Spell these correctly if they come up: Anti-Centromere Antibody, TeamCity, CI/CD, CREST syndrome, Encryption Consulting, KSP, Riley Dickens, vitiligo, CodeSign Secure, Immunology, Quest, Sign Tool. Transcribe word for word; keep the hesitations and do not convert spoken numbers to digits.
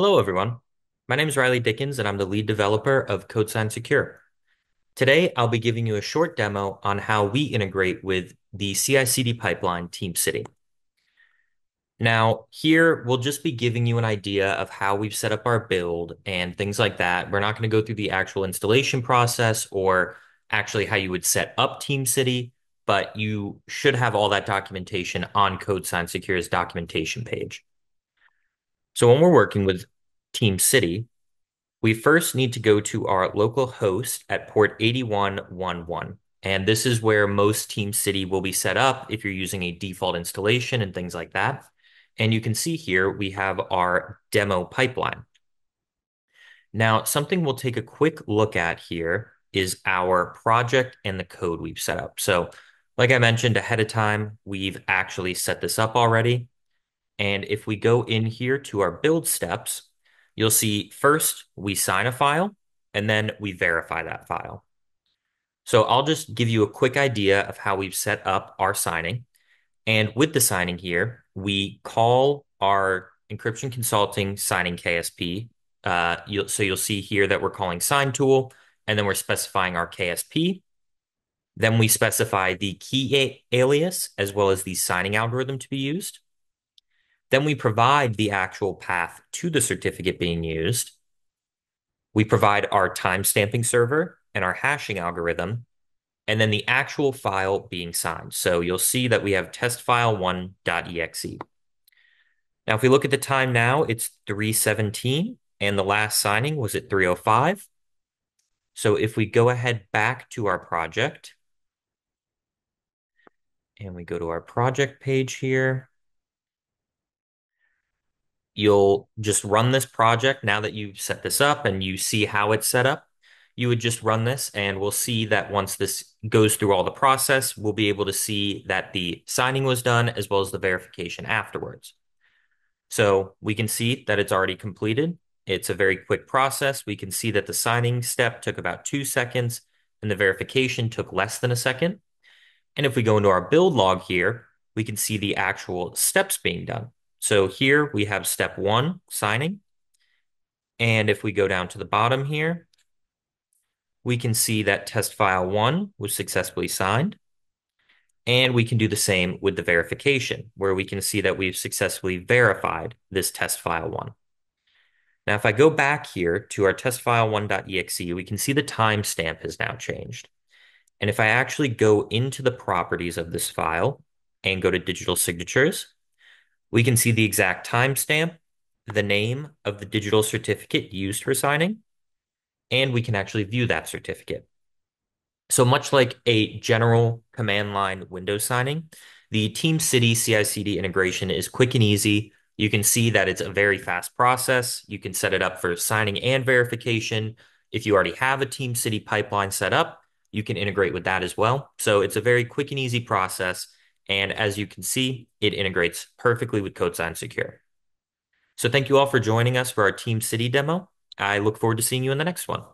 Hello, everyone. My name is Riley Dickens, and I'm the lead developer of CodeSign Secure. Today, I'll be giving you a short demo on how we integrate with the C I C D pipeline TeamCity. Now, here, we'll just be giving you an idea of how we've set up our build and things like that. We're not going to go through the actual installation process or actually how you would set up TeamCity, but you should have all that documentation on CodeSign Secure's documentation page. So when we're working with TeamCity, we first need to go to our local host at port eighty-one eleven. And this is where most TeamCity will be set up if you're using a default installation and things like that. And you can see here, we have our demo pipeline. Now, something we'll take a quick look at here is our project and the code we've set up. So like I mentioned ahead of time, we've actually set this up already. And if we go in here to our build steps, you'll see first we sign a file and then we verify that file. So I'll just give you a quick idea of how we've set up our signing. And with the signing here, we call our Encryption Consulting signing K S P. Uh, you'll, so you'll see here that we're calling Sign Tool, and then we're specifying our K S P. Then we specify the key alias as well as the signing algorithm to be used. Then we provide the actual path to the certificate being used. We provide our timestamping server and our hashing algorithm, and then the actual file being signed. So you'll see that we have test file one.exe. Now, if we look at the time now, it's three seventeen, and the last signing was at three oh five. So if we go ahead back to our project, and we go to our project page here, you'll just run this project. Now that you've set this up and you see how it's set up, you would just run this, and we'll see that once this goes through all the process, we'll be able to see that the signing was done as well as the verification afterwards. So we can see that it's already completed. It's a very quick process. We can see that the signing step took about two seconds and the verification took less than a second. And if we go into our build log here, we can see the actual steps being done. So here we have step one, signing. And if we go down to the bottom here, we can see that test file one was successfully signed. And we can do the same with the verification, where we can see that we've successfully verified this test file one. Now, if I go back here to our test file one.exe, we can see the timestamp has now changed. And if I actually go into the properties of this file and go to digital signatures, we can see the exact timestamp, the name of the digital certificate used for signing, and we can actually view that certificate. So much like a general command line Windows signing, the TeamCity C I C D integration is quick and easy. You can see that it's a very fast process. You can set it up for signing and verification. If you already have a TeamCity pipeline set up, you can integrate with that as well. So it's a very quick and easy process. And as you can see, it integrates perfectly with CodeSign Secure. So thank you all for joining us for our TeamCity demo. I look forward to seeing you in the next one.